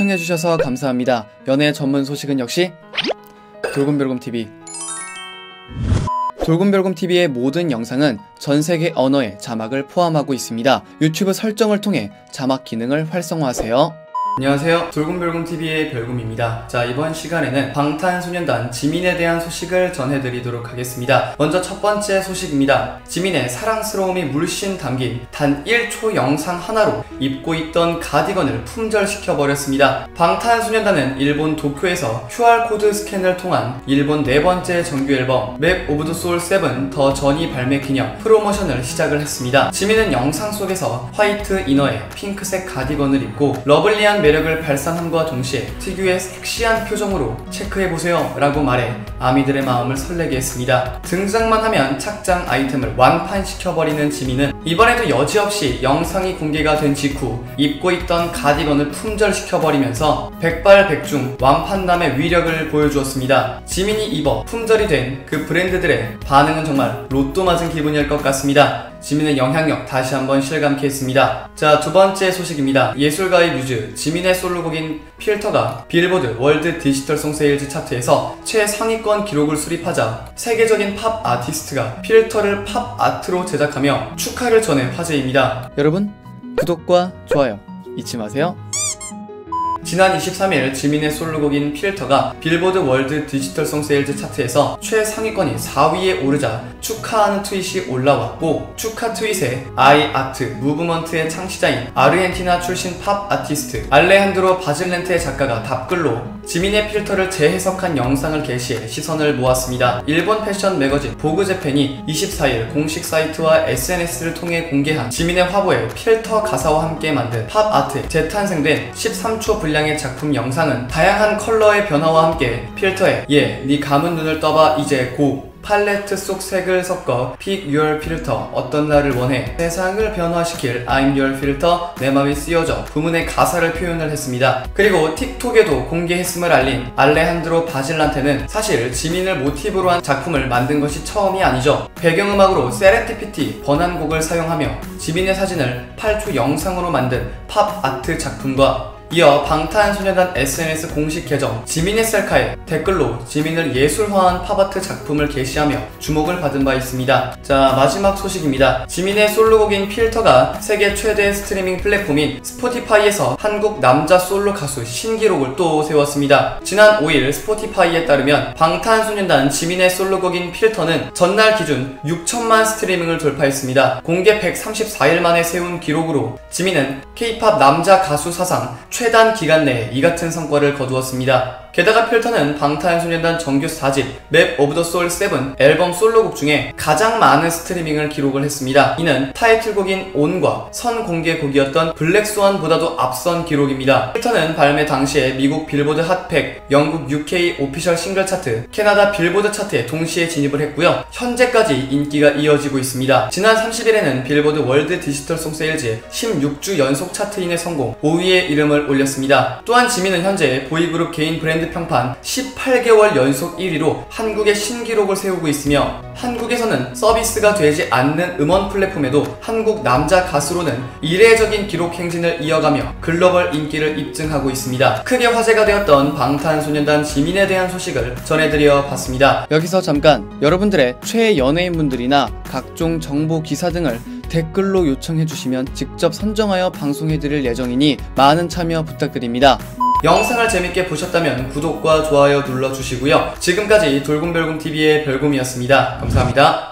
시청해주셔서 감사합니다. 연애 전문 소식은 역시 돌곰별곰TV. 돌곰별곰TV의 모든 영상은 전세계 언어의 자막을 포함하고 있습니다. 유튜브 설정을 통해 자막 기능을 활성화하세요. 안녕하세요, 돌곰별곰TV의 별곰입니다. 자, 이번 시간에는 방탄소년단 지민에 대한 소식을 전해드리도록 하겠습니다. 먼저 첫 번째 소식입니다. 지민의 사랑스러움이 물씬 담긴 단 1초 영상 하나로 입고 있던 가디건을 품절시켜버렸습니다. 방탄소년단은 일본 도쿄에서 QR코드 스캔을 통한 일본 네 번째 정규앨범 맵 오브 더 소울 7 더 전이 발매 기념 프로모션을 시작을 했습니다. 지민은 영상 속에서 화이트 이너에 핑크색 가디건을 입고 러블리한 매력을 발산함과 동시에 특유의 섹시한 표정으로 체크해보세요 라고 말해 아미들의 마음을 설레게 했습니다. 등장만 하면 착장 아이템을 완판시켜버리는 지민은 이번에도 여지없이 영상이 공개가 된 직후 입고 있던 가디건을 품절시켜버리면서 백발백중 완판남의 위력을 보여주었습니다. 지민이 입어 품절이 된 그 브랜드들의 반응은 정말 로또 맞은 기분일 것 같습니다. 지민의 영향력 다시 한번 실감케 했습니다. 자, 두 번째 소식입니다. 예술가의 뮤즈 지민의 솔로곡인 필터가 빌보드 월드 디지털 송 세일즈 차트에서 최상위권 기록을 수립하자 세계적인 팝 아티스트가 필터를 팝 아트로 제작하며 축하를 전해 화제입니다. 여러분, 구독과 좋아요 잊지 마세요. 지난 23일 지민의 솔로곡인 필터가 빌보드 월드 디지털 송 세일즈 차트에서 최상위권인 4위에 오르자 축하하는 트윗이 올라왔고, 축하 트윗에 아이아트 무브먼트의 창시자인 아르헨티나 출신 팝 아티스트 알레한드로 바질렌테의 작가가 답글로 지민의 필터를 재해석한 영상을 게시해 시선을 모았습니다. 일본 패션 매거진 보그재팬이 24일 공식 사이트와 SNS를 통해 공개한 지민의 화보에 필터 가사와 함께 만든 팝 아트 재탄생된 13초 분량의 작품 영상은 다양한 컬러의 변화와 함께 필터에 네 감은 눈을 떠봐 이제 고 팔레트 속 색을 섞어 Pick Your Filter 어떤 날을 원해 세상을 변화시킬 I'm Your Filter 내 맘이 쓰여져 부문의 가사를 표현을 했습니다. 그리고 틱톡에도 공개했음을 알린 알레한드로 바질란테는 사실 지민을 모티브로 한 작품을 만든 것이 처음이 아니죠. 배경음악으로 세렌티피티 번안곡을 사용하며 지민의 사진을 8초 영상으로 만든 팝 아트 작품과 이어 방탄소년단 SNS 공식 계정 지민의 셀카에 댓글로 지민을 예술화한 팝아트 작품을 게시하며 주목을 받은 바 있습니다. 자, 마지막 소식입니다. 지민의 솔로곡인 필터가 세계 최대 스트리밍 플랫폼인 스포티파이에서 한국 남자 솔로 가수 신기록을 또 세웠습니다. 지난 5일 스포티파이에 따르면 방탄소년단 지민의 솔로곡인 필터는 전날 기준 6천만 스트리밍을 돌파했습니다. 공개 134일 만에 세운 기록으로 지민은 K-POP 남자 가수 사상 최단 기간 내에 이 같은 성과를 거두었습니다. 게다가 필터는 방탄소년단 정규 4집 맵 오브 더 소울 7 앨범 솔로곡 중에 가장 많은 스트리밍을 기록을 했습니다. 이는 타이틀곡인 온과 선공개곡이었던 블랙스완보다도 앞선 기록입니다. 필터는 발매 당시에 미국 빌보드 핫100, 영국 UK 오피셜 싱글 차트, 캐나다 빌보드 차트에 동시에 진입을 했고요. 현재까지 인기가 이어지고 있습니다. 지난 30일에는 빌보드 월드 디지털 송 세일즈 16주 연속 차트인의 성공 5위에 이름을 올렸습니다. 또한 지민은 현재 보이그룹 개인 브랜드 평판 18개월 연속 1위로 한국의 신기록을 세우고 있으며, 한국에서는 서비스가 되지 않는 음원 플랫폼에도 한국 남자 가수로는 이례적인 기록 행진을 이어가며 글로벌 인기를 입증하고 있습니다. 크게 화제가 되었던 방탄소년단 지민에 대한 소식을 전해드려 봤습니다. 여기서 잠깐, 여러분들의 최애 연예인분들이나 각종 정보 기사 등을 댓글로 요청해주시면 직접 선정하여 방송해드릴 예정이니 많은 참여 부탁드립니다. 영상을 재밌게 보셨다면 구독과 좋아요 눌러주시고요. 지금까지 돌곰별곰TV의 별곰이었습니다. 감사합니다.